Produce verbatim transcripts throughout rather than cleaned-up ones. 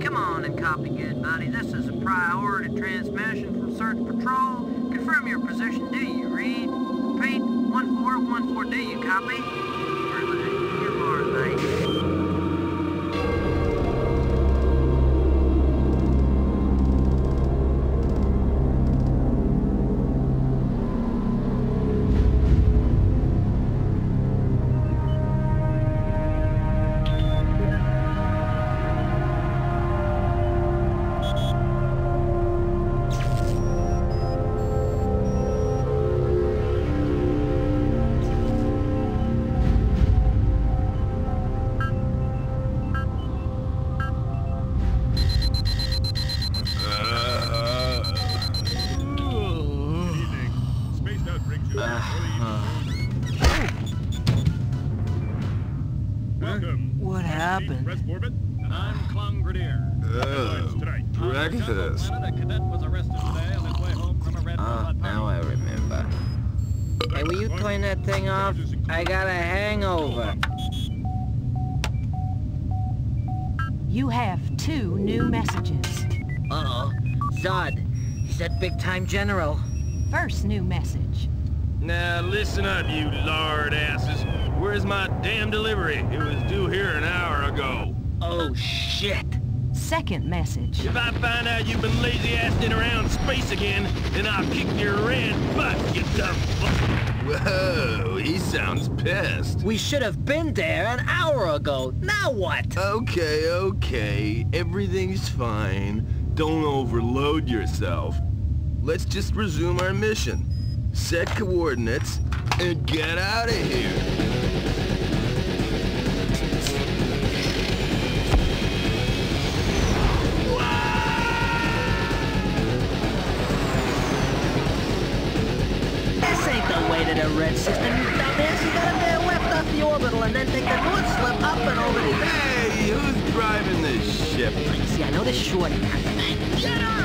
Come on and copy good, buddy. This is a priority transmission from Search Patrol. Confirm your position. Do you read? Repeat, one four one four. Do you copy? You are late. I got a hangover. You have two new messages. Uh-oh. Zod. He's that big-time general. First new message. Now listen up, you lard asses. Where's my damn delivery? It was due here an hour ago. Oh, shit. Second message. If I find out you've been lazy-assing around space again, then I'll kick your red butt, you dumb fuck. Whoa, he sounds pissed. We should have been there an hour ago. Now what? Okay, okay. Everything's fine. Don't overload yourself. Let's just resume our mission. Set coordinates and get out of here. Red's system, you dumbass. You gotta bear left off the orbital and then take the north slip up and over the... Hey, who's driving this ship? See, I know the shorty. Shut up!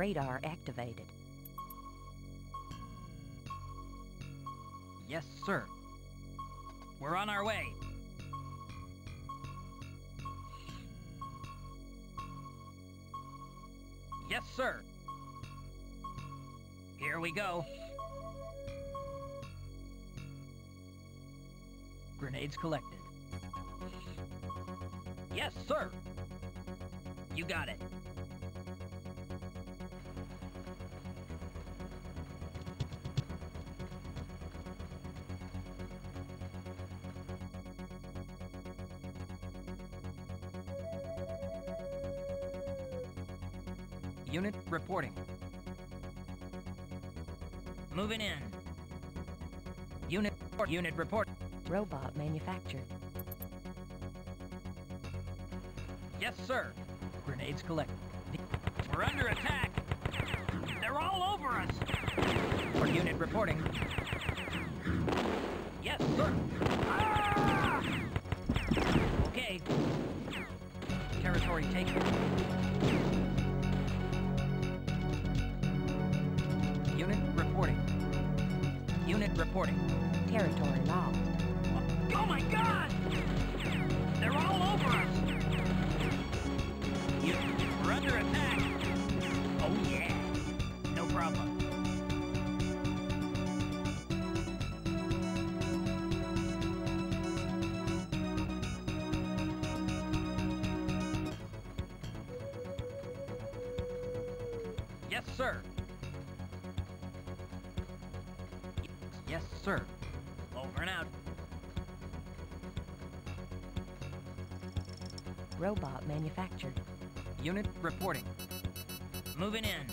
radar activated. Yes, sir. We're on our way. Yes, sir. Here we go. Grenades collected. Yes, sir. You got it. Unit reporting. Moving in. Unit report. Unit report. Robot manufactured. Yes, sir. Grenades collected. We're under attack. They're all over us. For unit reporting. Yes, sir. Ah! Okay. Territory taken. Unit reporting. Unit reporting. Territory lost. Oh my God! They're all over us. We're under attack. Oh yeah. No problem. Yes, sir. Yes, sir. Over and out. Robot manufactured. Unit reporting. Moving in.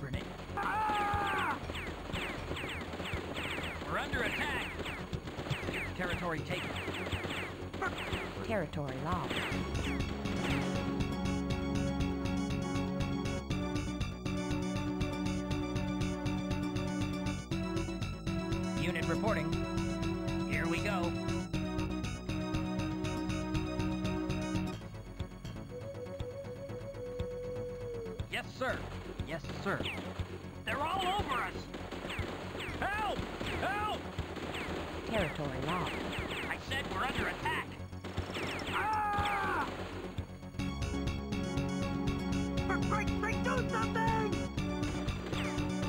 Grenade. Ah! We're under attack. Territory taken. Territory lost. Unit reporting. Here we go. Yes, sir. Yes, sir. They're all over us. Help! Help! Territory lost. I said we're under attack. Ah! Break, break, do something!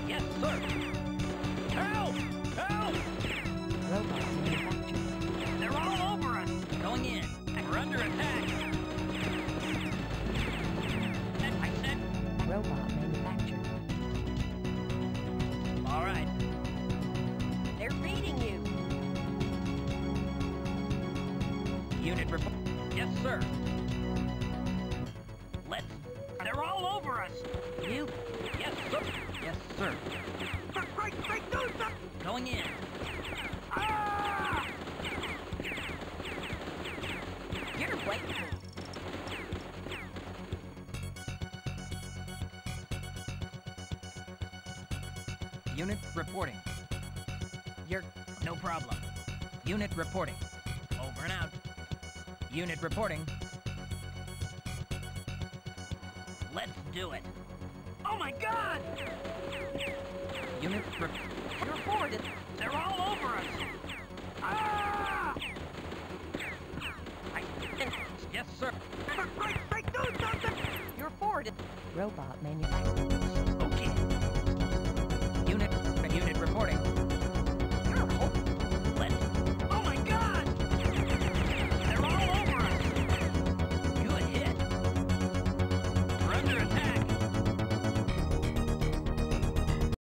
Yes, sir. Help! Help! Robots manufactured. They're all over us. Going in. We're under attack. Robot manufactured. All right. They're beating you. Unit report. Yes, sir. Let's. They're all over us. You. Yes, sir. Yes, sir. Break, break, break, going in. Ah! You're waiting. Unit reporting. You're no problem. Unit reporting. Over and out. Unit reporting. Let's do it. Oh my God! Unit re reported. They're all over us. Ah! I yes, sir. Break, break, break, do something. You're forwarded. Robot manufacturing.